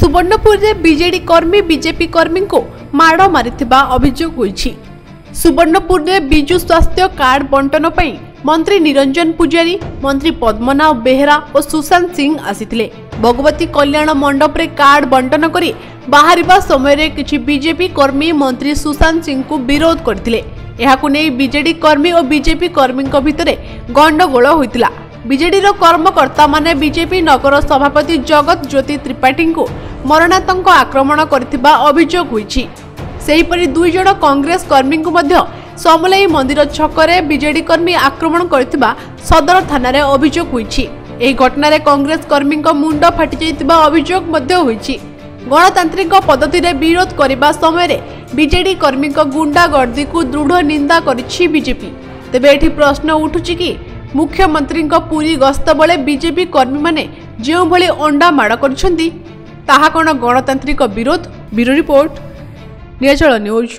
सुवर्णपुर रे बीजेडी कर्मी बीजेपी कर्मी को माड़ मारिथिबा अभियोग होईछि। सुवर्णपुर रे बिजु स्वास्थ्य कार्ड बंटन पई मंत्री निरंजन पुजारी, मंत्री पद्मनाभ बेहरा और सुशांत सिंह आसिथिले। भगवती कल्याण मंडप रे कार्ड बंटन करी बाहरिबा समय रे किछि बीजेपी कर्मी मंत्री सुशांत सिंह को विरोध करथिले। एहाकु नै बीजेडी कर्मी और बीजेपी कर्मी भितरे गंडगोल होइतिला। बीजेडी रो कर्मकर्ता माने बीजेपी नगर सभापति जगत ज्योति त्रिपाठी को मरणातंक आक्रमण करथिबा अभियोग होईछि। सेहिपरि दुई जण कांग्रेस कर्मी को मध्य समलाई मंदिर छकरे बीजेडी कर्मी आक्रमण करथिबा सदर थाना रे अभियोग होईछि। एही घटना रे कांग्रेस कर्मी को मुंड फाटि जायतिबा अभियोग मध्य होईछि। गणतांत्रिक पद्धति रे विरोध करबा समय रे बीजेडी कर्मी को गुंडागर्दी को दृढ़ निंदा करिछि बीजेपी। तबे एठी प्रश्न उठुछि कि मुख्यमंत्री पूरी गस्त बेले बीजेपी कर्मी माने जो भली अंडा माड़ करिछन्ती ताहा कोन गणतांत्रिक विरोध। ब्यूरो रिपोर्ट, न्याचल न्यूज।